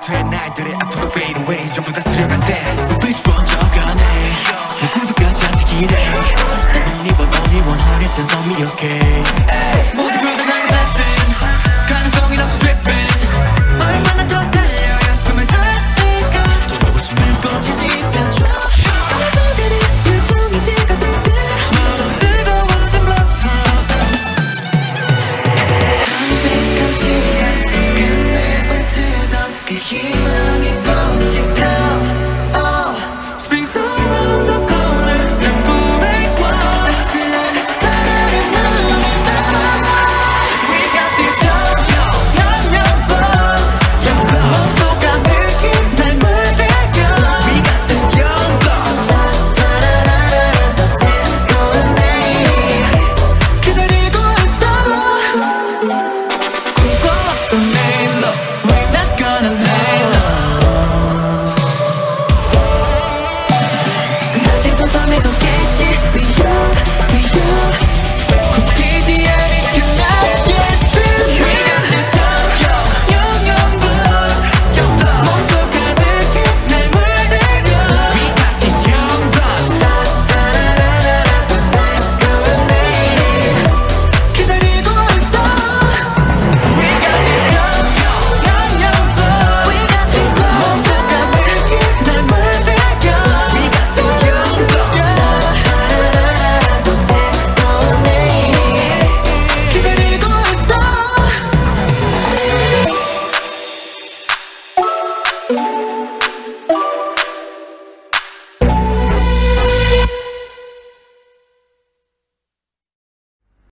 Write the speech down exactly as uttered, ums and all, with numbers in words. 말투에 날들의 아픈 걸 fade away 전부 다 스려갈 때 빛이 번져가네 내 구두까지 안 튀기네 난 only one only one honey says on me okay 모두 표정하게 blessing 가능성이 넘쳐 dripping 얼마나 더 달려야 꿈에 닿을까 돌아오지 말고 지지배줘 가져가는 일정이 지가될 때 너는 뜨거워진 blossom 창백한 시간 속에 내 움트던 그 희망의 꽃이 펴